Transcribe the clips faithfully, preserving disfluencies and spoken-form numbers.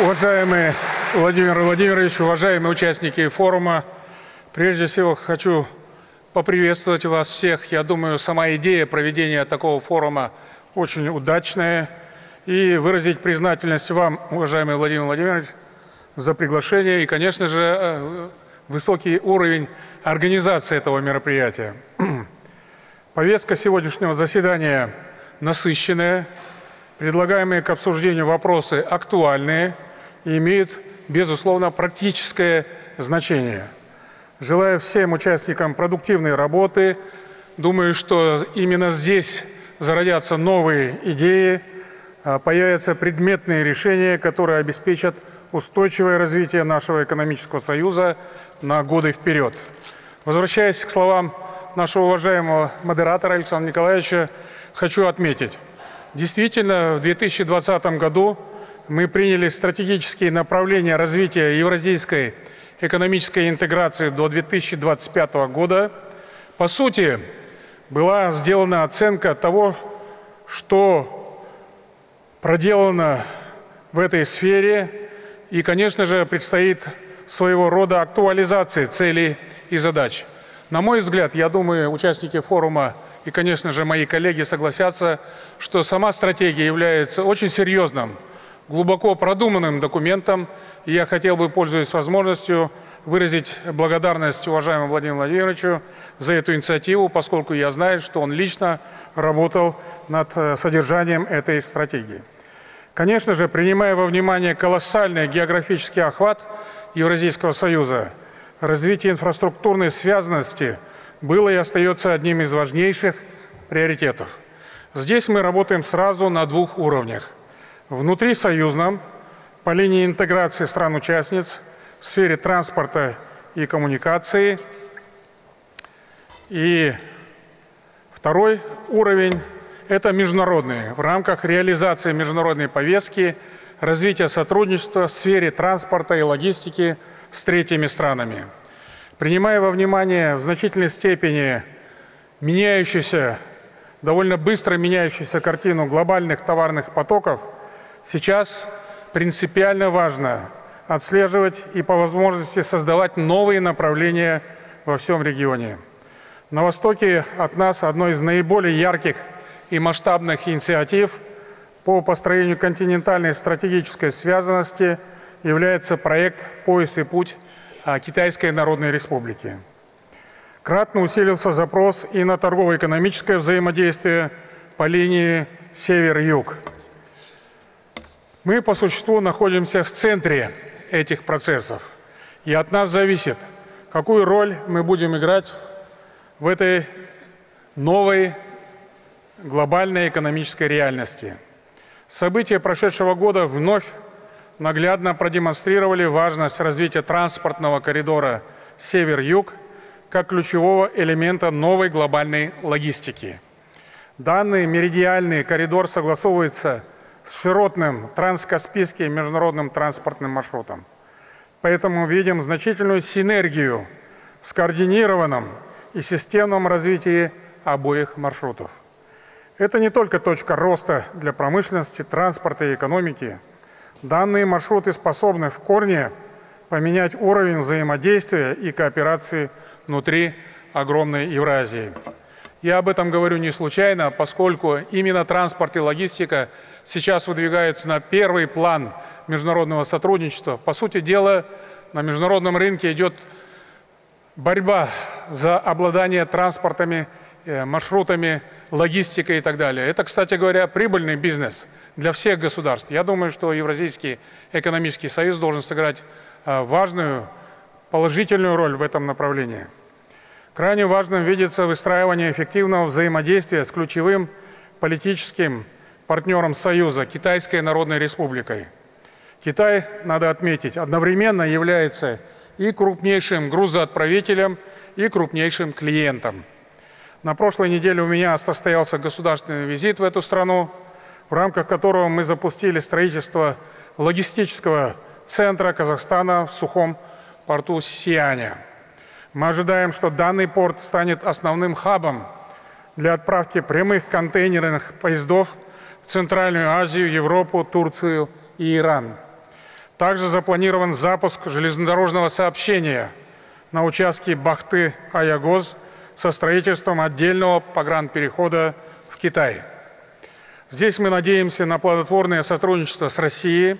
Уважаемый Владимир Владимирович, уважаемые участники форума, прежде всего хочу поприветствовать вас всех. Я думаю, сама идея проведения такого форума очень удачная. И выразить признательность вам, уважаемый Владимир Владимирович, за приглашение и, конечно же, высокий уровень организации этого мероприятия. Повестка сегодняшнего заседания насыщенная, предлагаемые к обсуждению вопросы актуальные и имеют, безусловно, практическое значение. Желаю всем участникам продуктивной работы. Думаю, что именно здесь зародятся новые идеи, появятся предметные решения, которые обеспечат устойчивое развитие нашего экономического союза на годы вперед. Возвращаясь к словам нашего уважаемого модератора Александра Николаевича, хочу отметить, действительно, в две тысячи двадцатом году мы приняли стратегические направления развития евразийской экономической интеграции до две тысячи двадцать пятого года. По сути, была сделана оценка того, что проделано в этой сфере, и, конечно же, предстоит своего рода актуализации целей и задач. На мой взгляд, я думаю, участники форума и, конечно же, мои коллеги согласятся, что сама стратегия является очень серьезным, глубоко продуманным документом. И я хотел бы, пользуясь возможностью, выразить благодарность уважаемому Владимиру Владимировичу за эту инициативу, поскольку я знаю, что он лично работал над содержанием этой стратегии. Конечно же, принимая во внимание колоссальный географический охват Евразийского союза, развитие инфраструктурной связанности было и остается одним из важнейших приоритетов. Здесь мы работаем сразу на двух уровнях. Внутрисоюзном, по линии интеграции стран-участниц в сфере транспорта и коммуникации. И второй уровень – это международный. В рамках реализации международной повестки развития сотрудничества в сфере транспорта и логистики с третьими странами. Принимая во внимание в значительной степени меняющуюся, довольно быстро меняющуюся картину глобальных товарных потоков, сейчас принципиально важно отслеживать и по возможности создавать новые направления во всем регионе. На востоке от нас одной из наиболее ярких и масштабных инициатив по построению континентальной стратегической связанности является проект «Пояс и путь» Китайской Народной Республики. Кратно усилился запрос и на торгово-экономическое взаимодействие по линии Север-Юг. Мы по существу находимся в центре этих процессов, и от нас зависит, какую роль мы будем играть в этой новой глобальной экономической реальности. События прошедшего года вновь наглядно продемонстрировали важность развития транспортного коридора Север-Юг как ключевого элемента новой глобальной логистики. Данный меридиальный коридор согласовывается с широтным транскаспийским международным транспортным маршрутом. Поэтому видим значительную синергию в скоординированном и системном развитии обоих маршрутов. Это не только точка роста для промышленности, транспорта и экономики. Данные маршруты способны в корне поменять уровень взаимодействия и кооперации внутри огромной Евразии. Я об этом говорю не случайно, поскольку именно транспорт и логистика сейчас выдвигаются на первый план международного сотрудничества. По сути дела, на международном рынке идет борьба за обладание транспортами, маршрутами, логистикой и так далее. Это, кстати говоря, прибыльный бизнес для всех государств. Я думаю, что Евразийский экономический союз должен сыграть важную, положительную роль в этом направлении. Крайне важным видится выстраивание эффективного взаимодействия с ключевым политическим партнером Союза, Китайской Народной Республикой. Китай, надо отметить, одновременно является и крупнейшим грузоотправителем, и крупнейшим клиентом. На прошлой неделе у меня состоялся государственный визит в эту страну, в рамках которого мы запустили строительство логистического центра Казахстана в сухом порту Сианя. Мы ожидаем, что данный порт станет основным хабом для отправки прямых контейнерных поездов в Центральную Азию, Европу, Турцию и Иран. Также запланирован запуск железнодорожного сообщения на участке Бахты–Аягоз со строительством отдельного погранперехода в Китае. Здесь мы надеемся на плодотворное сотрудничество с Россией,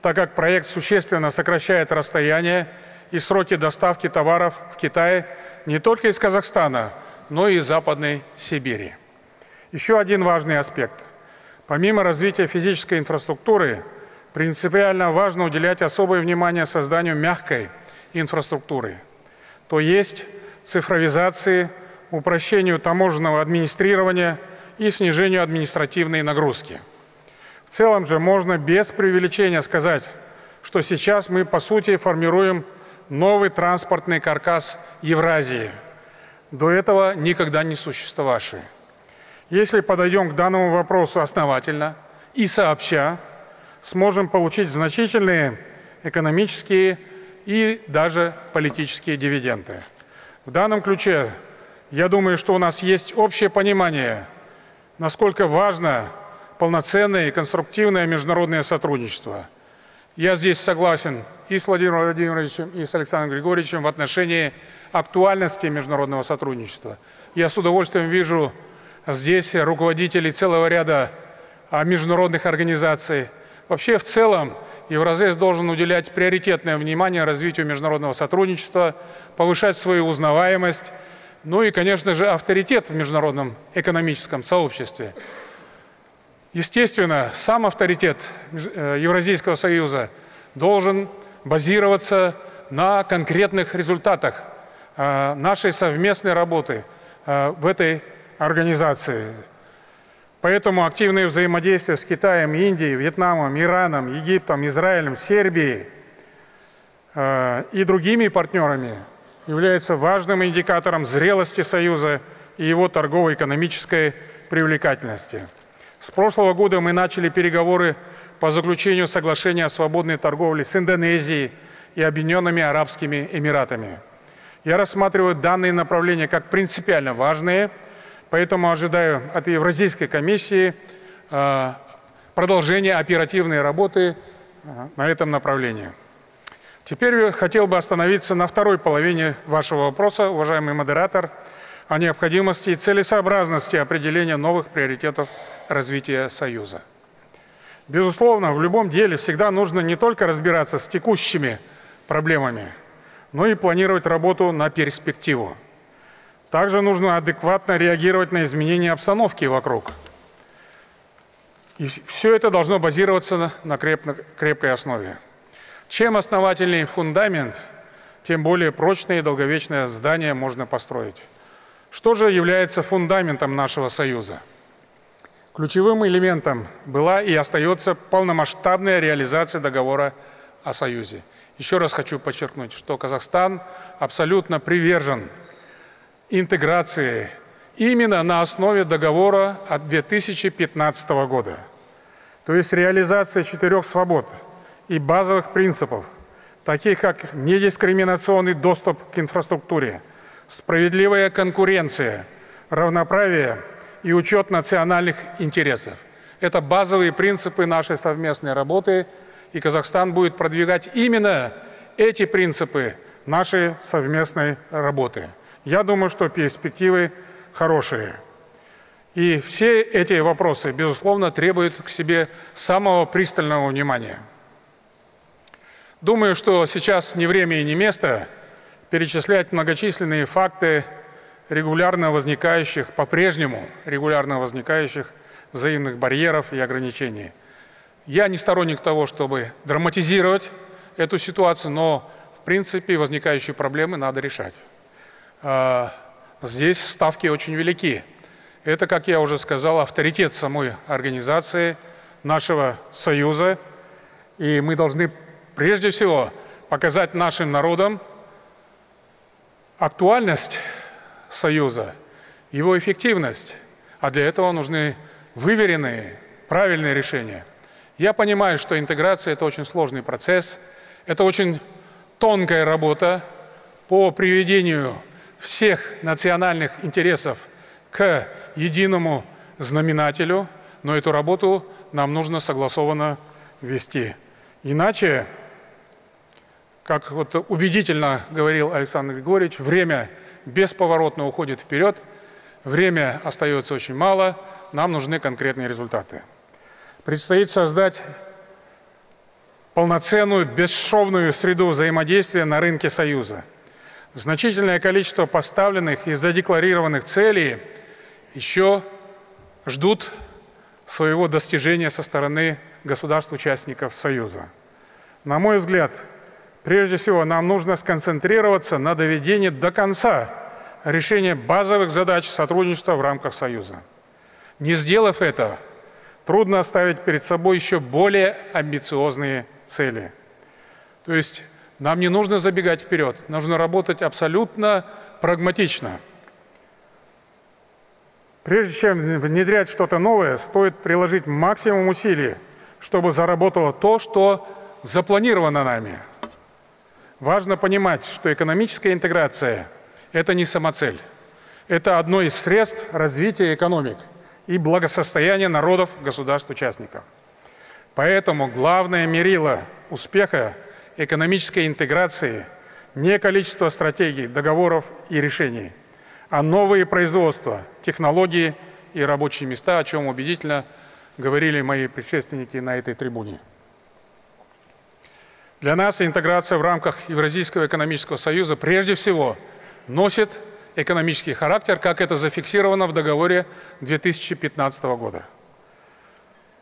так как проект существенно сокращает расстояние и сроки доставки товаров в Китай не только из Казахстана, но и из Западной Сибири. Еще один важный аспект. Помимо развития физической инфраструктуры, принципиально важно уделять особое внимание созданию мягкой инфраструктуры, то есть цифровизации, упрощению таможенного администрирования и снижению административной нагрузки. В целом же можно без преувеличения сказать, что сейчас мы, по сути, формируем новый транспортный каркас Евразии, до этого никогда не существовавший. Если подойдем к данному вопросу основательно и сообща, сможем получить значительные экономические и даже политические дивиденды. В данном ключе, я думаю, что у нас есть общее понимание, насколько важно полноценное и конструктивное международное сотрудничество. Я здесь согласен и с Владимиром Владимировичем, и с Александром Григорьевичем в отношении актуальности международного сотрудничества. Я с удовольствием вижу здесь руководителей целого ряда международных организаций. Вообще, в целом, Евразийс должен уделять приоритетное внимание развитию международного сотрудничества, повышать свою узнаваемость, ну и, конечно же, авторитет в международном экономическом сообществе. Естественно, сам авторитет Евразийского союза должен базироваться на конкретных результатах нашей совместной работы в этой организации. Поэтому активное взаимодействие с Китаем, Индией, Вьетнамом, Ираном, Египтом, Израилем, Сербией и другими партнерами является важным индикатором зрелости Союза и его торгово-экономической привлекательности. С прошлого года мы начали переговоры по заключению соглашения о свободной торговле с Индонезией и Объединенными Арабскими Эмиратами. Я рассматриваю данные направления как принципиально важные, поэтому ожидаю от Евразийской комиссии продолжения оперативной работы на этом направлении. Теперь я хотел бы остановиться на второй половине вашего вопроса, уважаемый модератор, о необходимости и целесообразности определения новых приоритетов развития Союза. Безусловно, в любом деле всегда нужно не только разбираться с текущими проблемами, но и планировать работу на перспективу. Также нужно адекватно реагировать на изменения обстановки вокруг. И все это должно базироваться на крепкой основе. Чем основательнее фундамент, тем более прочное и долговечное здание можно построить. Что же является фундаментом нашего Союза? Ключевым элементом была и остается полномасштабная реализация договора о Союзе. Еще раз хочу подчеркнуть, что Казахстан абсолютно привержен интеграции именно на основе договора от две тысячи пятнадцатого года. То есть реализация четырех свобод и базовых принципов, таких как недискриминационный доступ к инфраструктуре, справедливая конкуренция, равноправие и учет национальных интересов. Это базовые принципы нашей совместной работы, и Казахстан будет продвигать именно эти принципы нашей совместной работы. Я думаю, что перспективы хорошие. И все эти вопросы, безусловно, требуют к себе самого пристального внимания. Думаю, что сейчас не время и не место перечислять многочисленные факты регулярно возникающих, по-прежнему регулярно возникающих взаимных барьеров и ограничений. Я не сторонник того, чтобы драматизировать эту ситуацию, но, в принципе, возникающие проблемы надо решать. Здесь ставки очень велики. Это, как я уже сказал, авторитет самой организации, нашего Союза. И мы должны прежде всего показать нашим народам актуальность Союза, его эффективность. А для этого нужны выверенные, правильные решения. Я понимаю, что интеграция – это очень сложный процесс. Это очень тонкая работа по приведению всех национальных интересов к единому знаменателю, но эту работу нам нужно согласованно вести. Иначе как вот убедительно говорил Александр Григорьевич, время бесповоротно уходит вперед, время остается очень мало, нам нужны конкретные результаты. Предстоит создать полноценную, бесшовную среду взаимодействия на рынке Союза. Значительное количество поставленных и задекларированных целей еще ждут своего достижения со стороны государств-участников Союза. На мой взгляд, прежде всего, нам нужно сконцентрироваться на доведении до конца решения базовых задач сотрудничества в рамках Союза. Не сделав этого, трудно оставить перед собой еще более амбициозные цели. То есть нам не нужно забегать вперед, нужно работать абсолютно прагматично. Прежде чем внедрять что-то новое, стоит приложить максимум усилий, чтобы заработало то, что запланировано нами. Важно понимать, что экономическая интеграция – это не самоцель. Это одно из средств развития экономик и благосостояния народов государств-участников. Поэтому главное мерило успеха экономической интеграции не количество стратегий, договоров и решений, а новые производства, технологии и рабочие места, о чем убедительно говорили мои предшественники на этой трибуне. Для нас интеграция в рамках Евразийского экономического союза прежде всего носит экономический характер, как это зафиксировано в договоре две тысячи пятнадцатого года.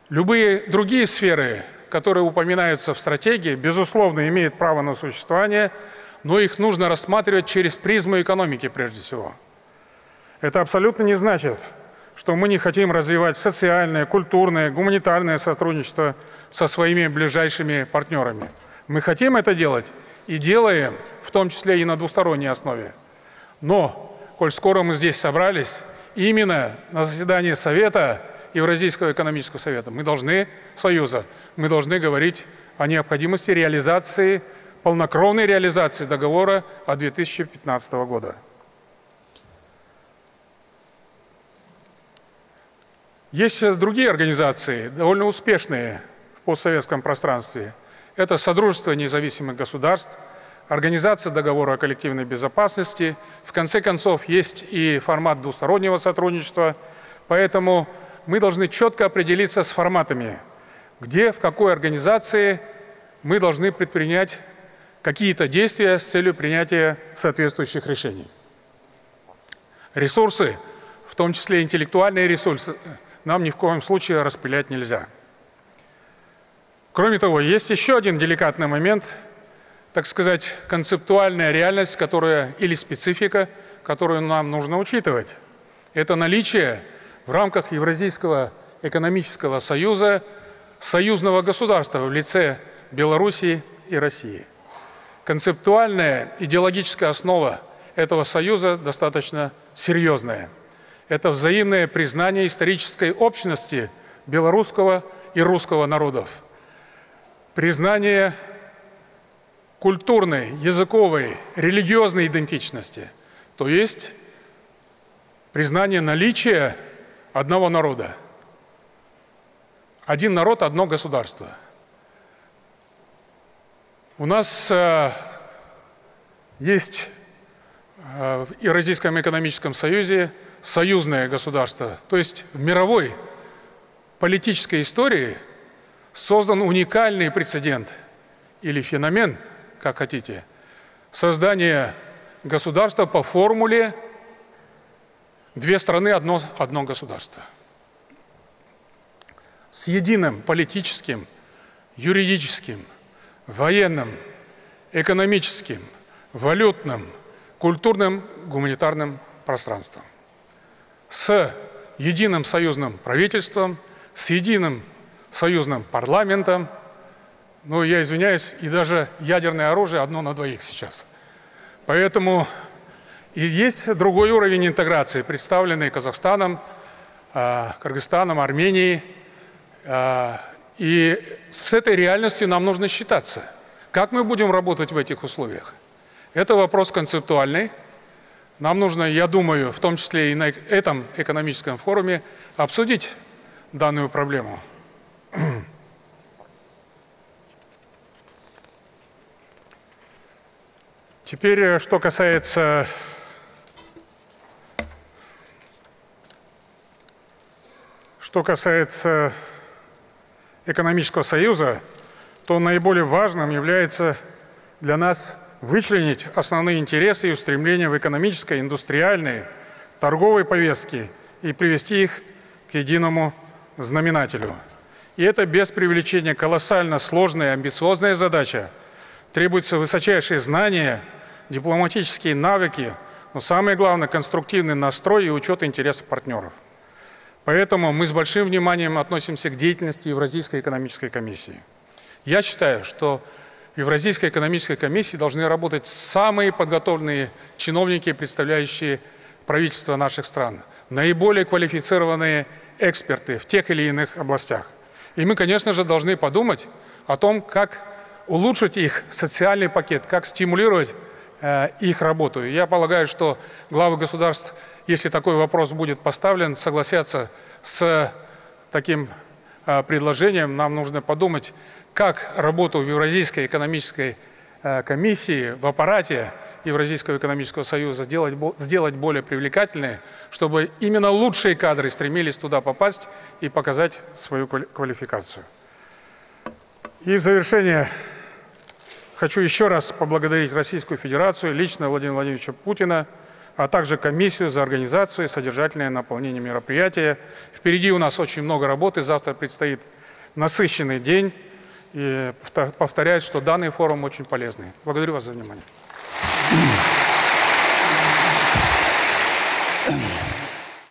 Любые другие сферы, которые упоминаются в стратегии, безусловно, имеют право на существование, но их нужно рассматривать через призму экономики прежде всего. Это абсолютно не значит, что мы не хотим развивать социальное, культурное, гуманитарное сотрудничество со своими ближайшими партнерами. Мы хотим это делать и делаем, в том числе и на двусторонней основе. Но, коль скоро мы здесь собрались, именно на заседании Совета, Евразийского экономического совета, мы должны, Союза, мы должны говорить о необходимости реализации, полнокровной реализации договора от две тысячи пятнадцатого года. Есть другие организации, довольно успешные в постсоветском пространстве. Это Содружество независимых государств, Организация договора о коллективной безопасности. В конце концов, есть и формат двустороннего сотрудничества. Поэтому мы должны четко определиться с форматами, где, в какой организации мы должны предпринять какие-то действия с целью принятия соответствующих решений. Ресурсы, в том числе интеллектуальные ресурсы, нам ни в коем случае распылять нельзя. Кроме того, есть еще один деликатный момент – так сказать, концептуальная реальность, которая, или специфика, которую нам нужно учитывать. Это наличие в рамках Евразийского экономического союза союзного государства в лице Белоруссии и России. Концептуальная идеологическая основа этого союза достаточно серьезная. Это взаимное признание исторической общности белорусского и русского народов. Признание культурной, языковой, религиозной идентичности, то есть признание наличия одного народа. Один народ, одно государство. У нас э, есть э, в Евразийском экономическом союзе союзное государство, то есть в мировой политической истории создан уникальный прецедент или феномен, как хотите, создание государства по формуле «две страны, одно, одно государство». С единым политическим, юридическим, военным, экономическим, валютным, культурным, гуманитарным пространством. С единым союзным правительством, с единым союзным парламентом. Ну, я извиняюсь, и даже ядерное оружие одно на двоих сейчас. Поэтому и есть другой уровень интеграции, представленный Казахстаном, Кыргызстаном, Арменией. И с этой реальностью нам нужно считаться. Как мы будем работать в этих условиях? Это вопрос концептуальный. Нам нужно, я думаю, в том числе и на этом экономическом форуме, обсудить данную проблему. Теперь, что касается что касается экономического союза, то наиболее важным является для нас вычленить основные интересы и устремления в экономической, индустриальной, торговой повестке и привести их к единому знаменателю. И это без преувеличения колоссально сложная и амбициозная задача. Требуются высочайшие знания, дипломатические навыки, но самое главное – конструктивный настрой и учет интересов партнеров. Поэтому мы с большим вниманием относимся к деятельности Евразийской экономической комиссии. Я считаю, что в Евразийской экономической комиссии должны работать самые подготовленные чиновники, представляющие правительства наших стран, наиболее квалифицированные эксперты в тех или иных областях. И мы, конечно же, должны подумать о том, как улучшить их социальный пакет, как стимулировать э, их работу. И я полагаю, что главы государств, если такой вопрос будет поставлен, согласятся с таким э, предложением. Нам нужно подумать, как работу в Евразийской экономической э, комиссии, в аппарате Евразийского экономического союза делать, сделать более привлекательной, чтобы именно лучшие кадры стремились туда попасть и показать свою квалификацию. И в завершение хочу еще раз поблагодарить Российскую Федерацию, лично Владимира Владимировича Путина, а также комиссию за организацию и содержательное наполнение мероприятия. Впереди у нас очень много работы, завтра предстоит насыщенный день. И повторяю, что данный форум очень полезный. Благодарю вас за внимание.